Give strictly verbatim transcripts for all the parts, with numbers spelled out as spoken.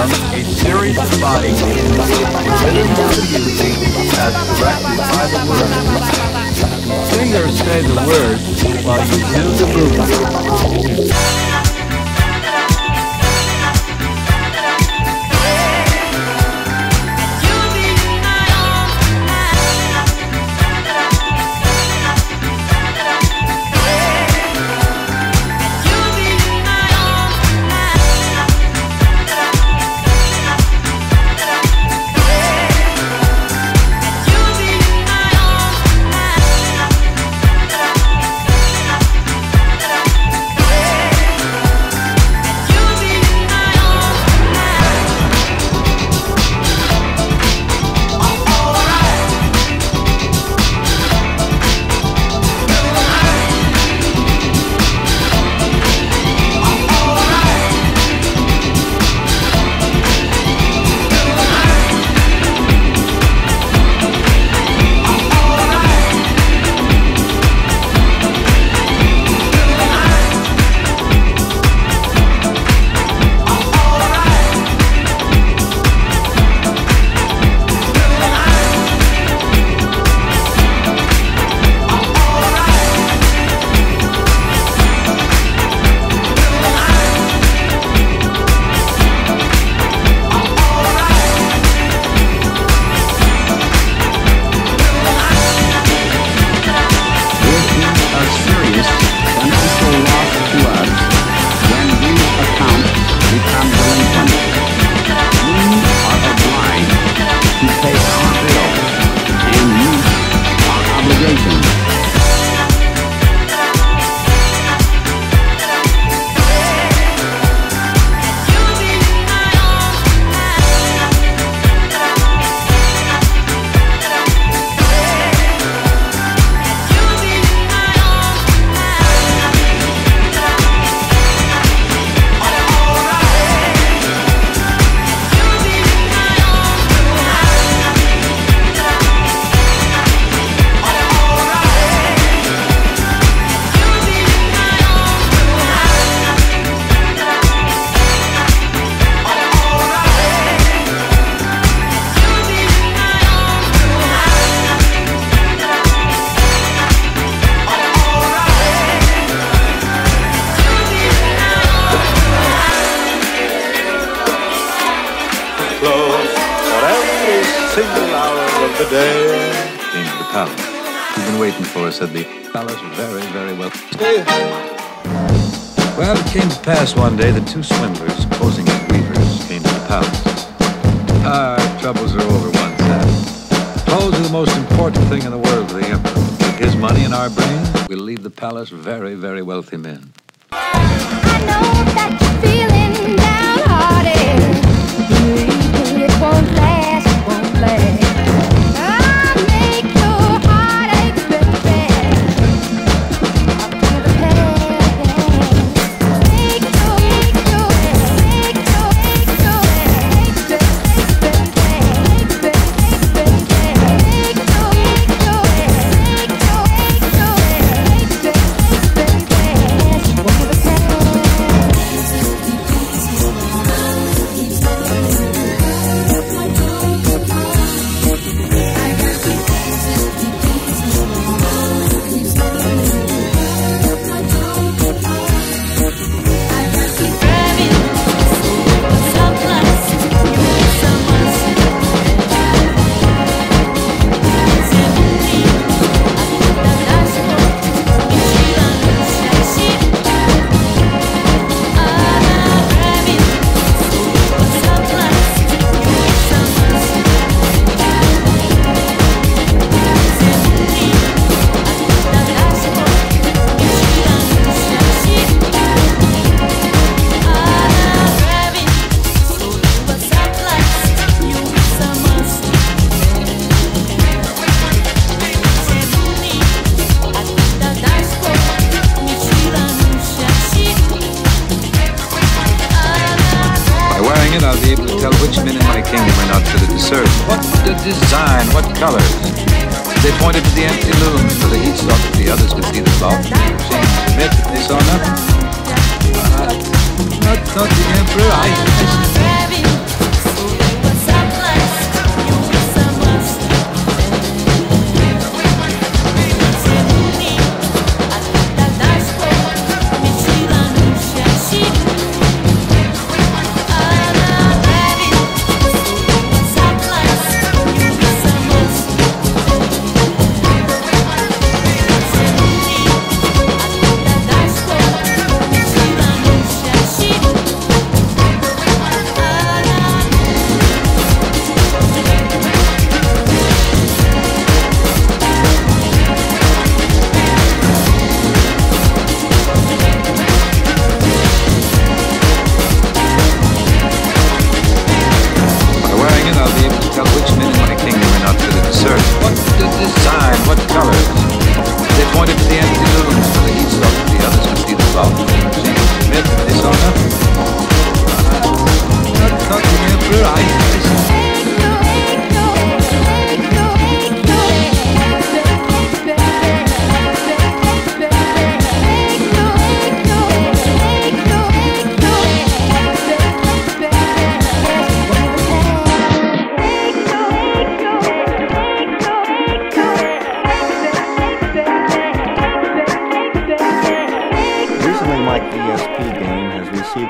perform a series of body movements intended for the using as directed by the word. Singers say the words while you do the movement. Single hour of the day. Came to the palace. He's been waiting for us at the palace very, very well. Well, it came to pass one day that two swindlers, posing as weavers, came to the palace. Our troubles are over, one said. Clothes are the most important thing in the world to the emperor. With his money and our brains, we'll leave the palace very, very wealthy men. I know that you're feeling downhearted. You it won't last. I'll be able to tell which men in my kingdom are not fitted to serve. What the design, what colors. They pointed to the empty loom, so they each thought that the others could see the cloth. They admit that they saw nothing. Uh, not, not the emperor, I just...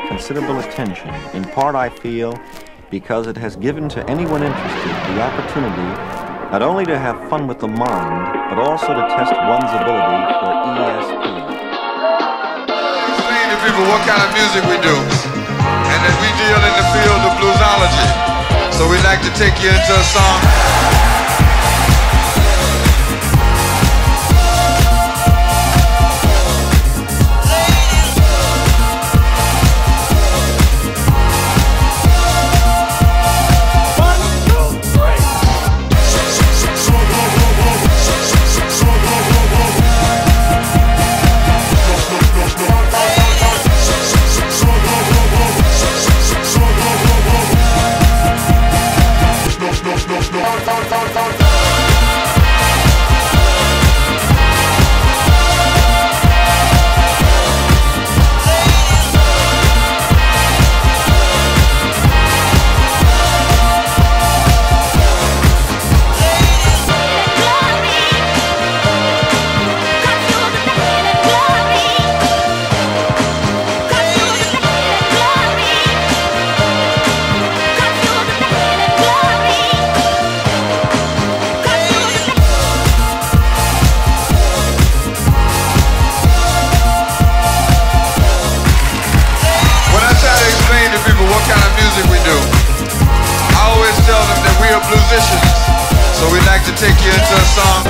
considerable attention, in part, I feel, because it has given to anyone interested the opportunity not only to have fun with the mind, but also to test one's ability for E S P. Explain to people what kind of music we do, and that we deal in the field of bluesology. So we'd like to take you into a song. Musicians, so we'd like to take you into a song.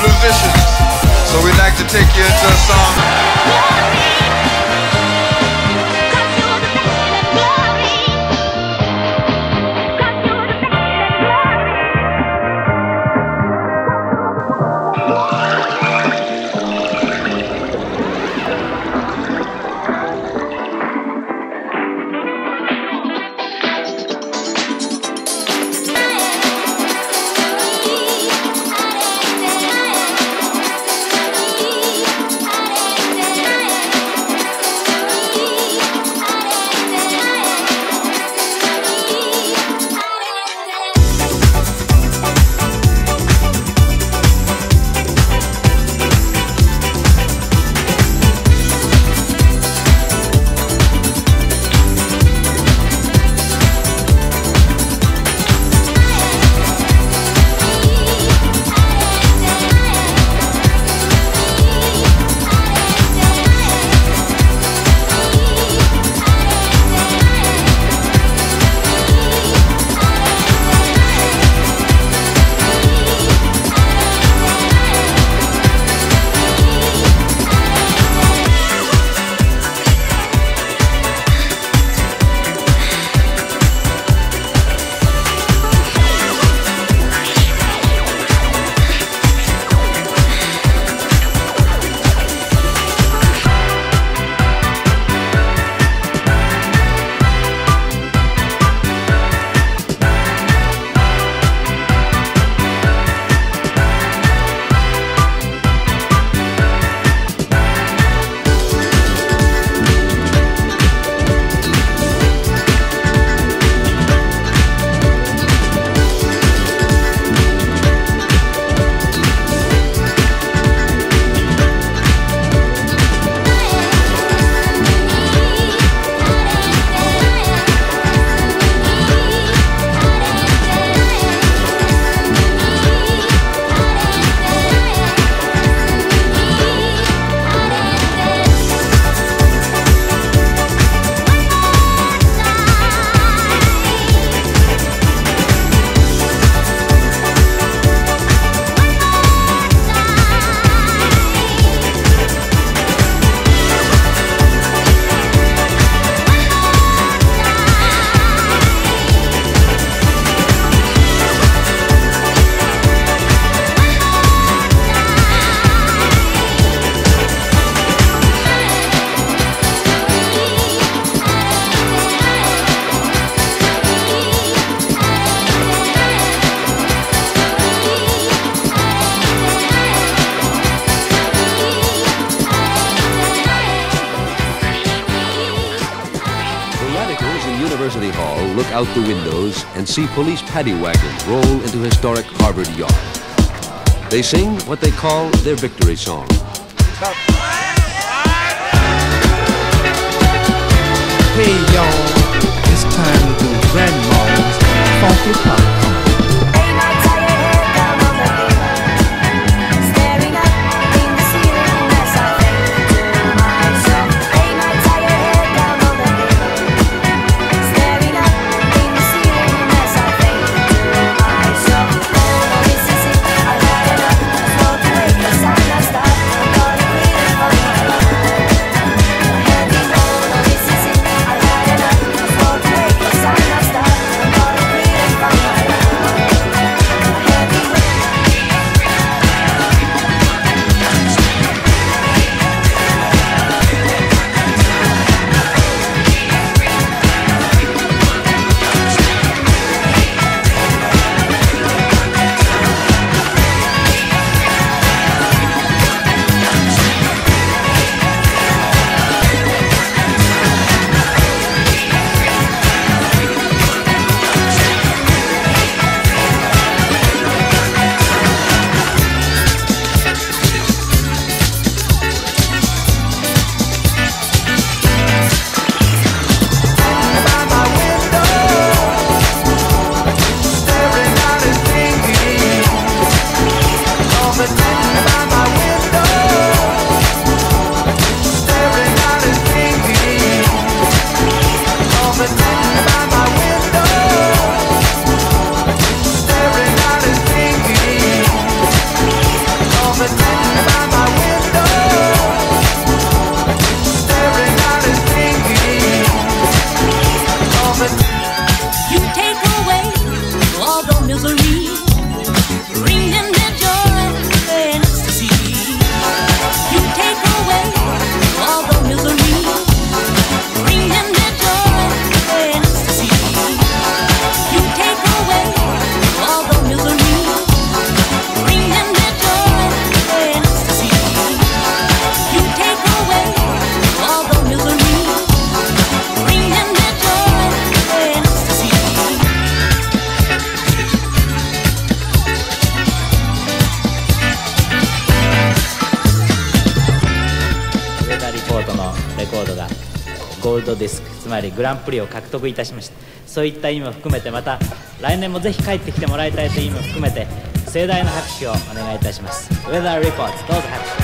Musicians, so we'd like to take you into a song. University Hall, look out the windows and see police paddy wagons roll into historic Harvard Yard. They sing what they call their victory song. Hey y'all, it's time to do grandma's funky popcorn. Ain't I tell you here, come on baby, staring up in the ceiling as I think to myself. Ain't I tell you here, come on baby, staring up in the ceiling as I think to myself. Oh, this is it, I got it up, so to wait, cause I'm not stopped, I'm gonna quit it for you. Heavy, oh, this is it.グランプリを獲得いたしました。そういった意味も含めて、また来年もぜひ帰ってきてもらいたいという意味も含めて、盛大な拍手をお願いいたします。ウェザーリポート、どうぞ拍手。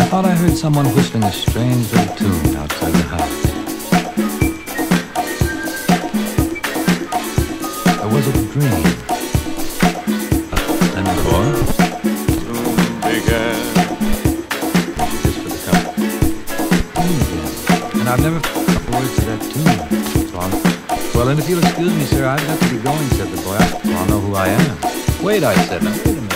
I thought I heard someone whistling a strange little tune outside the house. Or was it a dream? Uh, another boy? Soon began. Just for the cup. And I've never f***ed the words to that tune. So I'm... Well, and if you'll excuse me, sir, I've got to be going, said the boy. I don't know who I am. Wait, I said, now, wait a minute.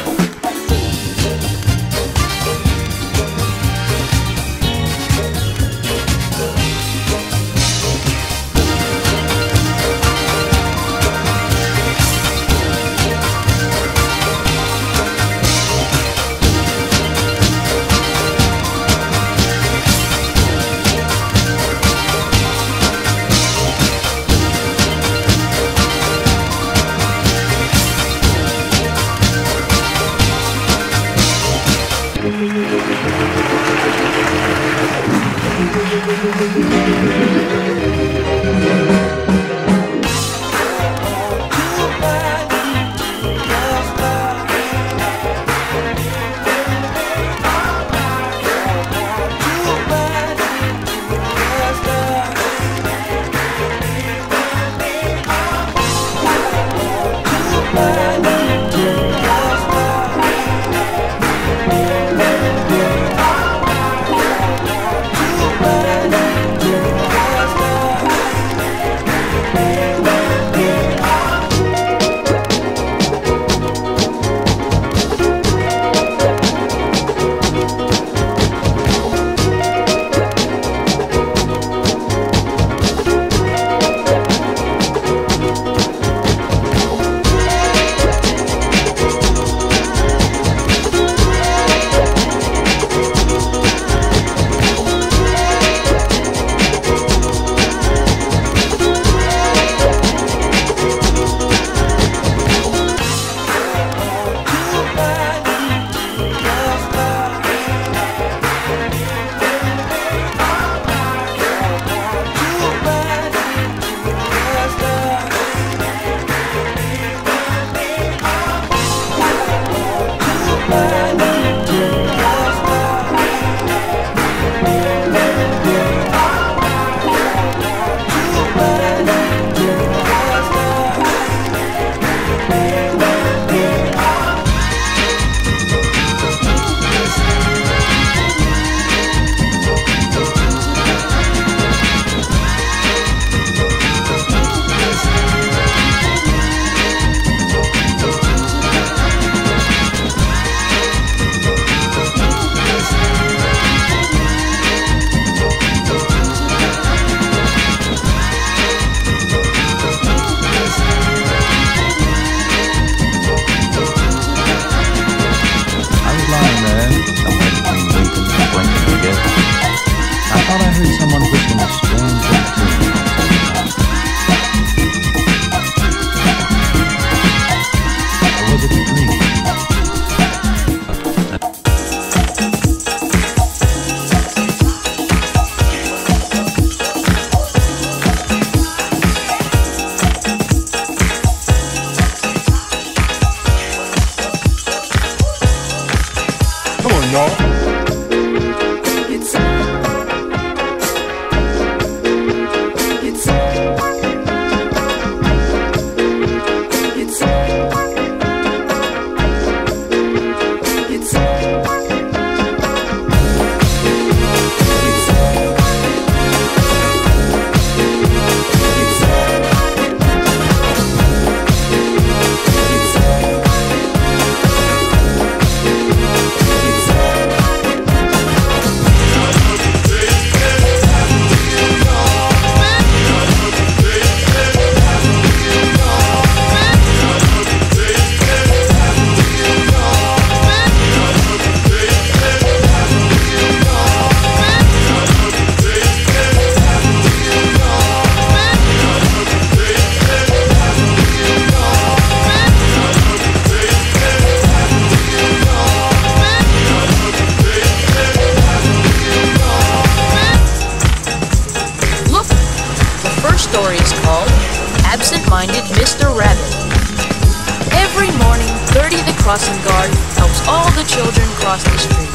Crossing guard helps all the children cross the street.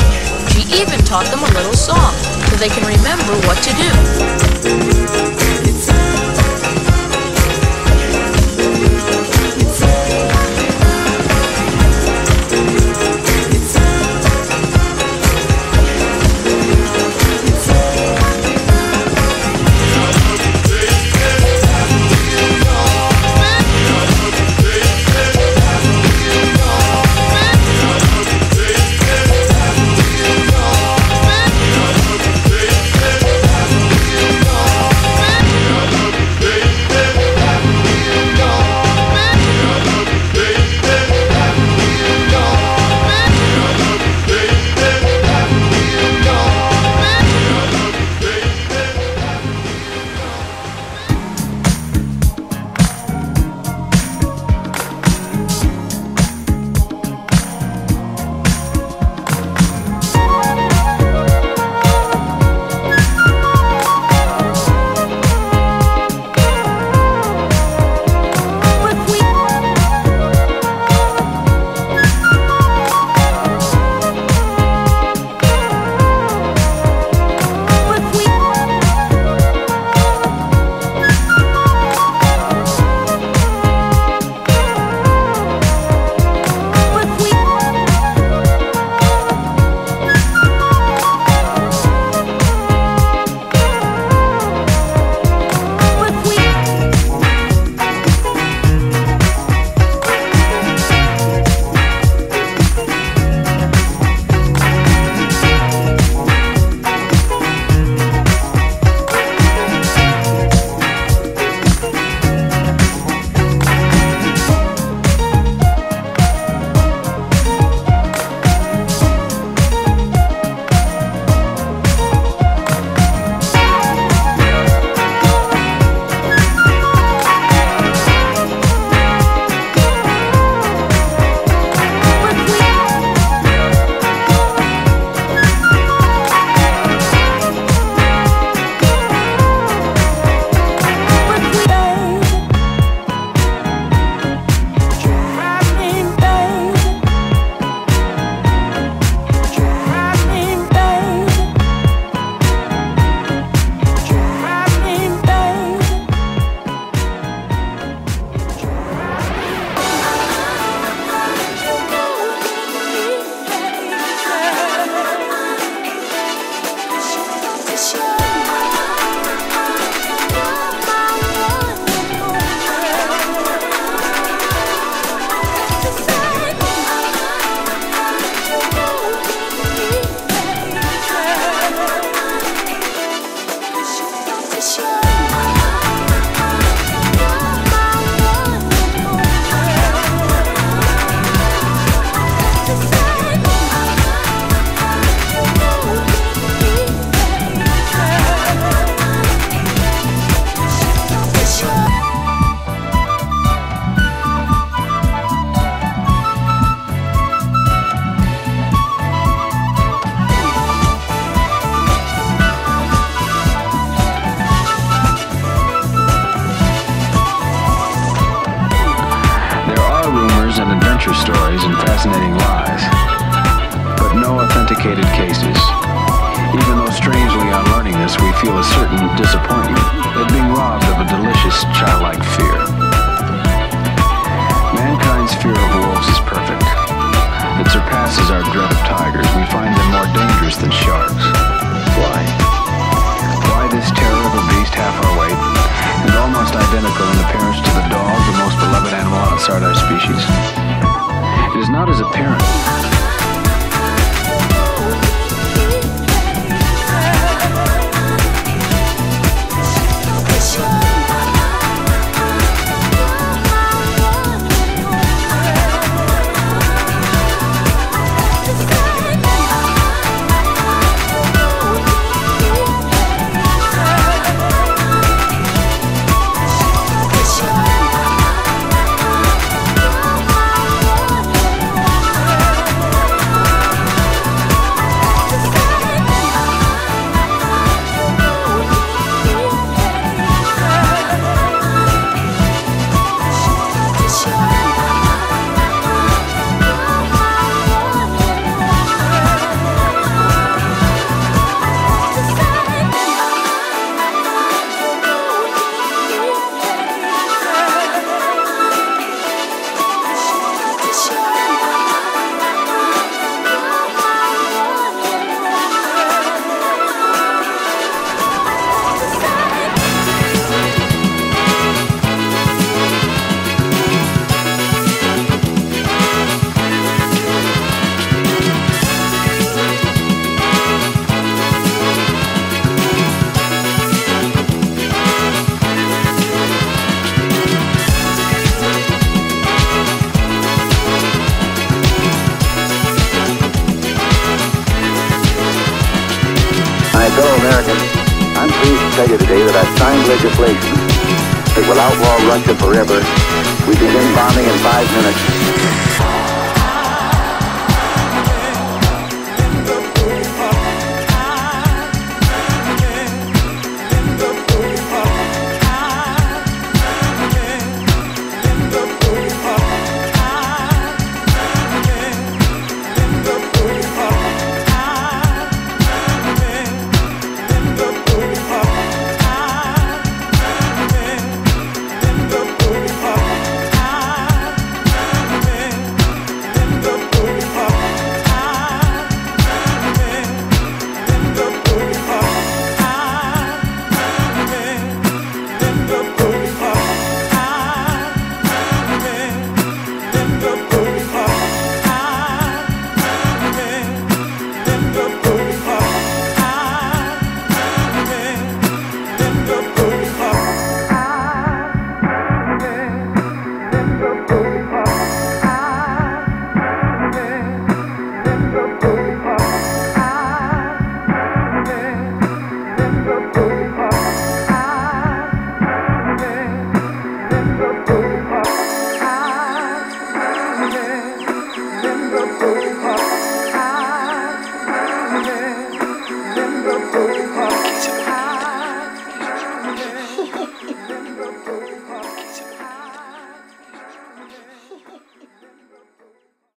She even taught them a little song so they can remember what to do. Stories and fascinating lies, but no authenticated cases. Even though strangely on learning this we feel a certain disappointment at being robbed of a delicious childlike fear. Mankind's fear of wolves is perfect. It surpasses our dread of tigers. We find them more dangerous than sharks. Why? Why this terror of a beast half our weight and almost identical in appearance to the dog, the most beloved animal outside our species? It is not as apparent. Americans, I'm pleased to tell you today that I've signed legislation that will outlaw Russia forever. We begin bombing in five minutes.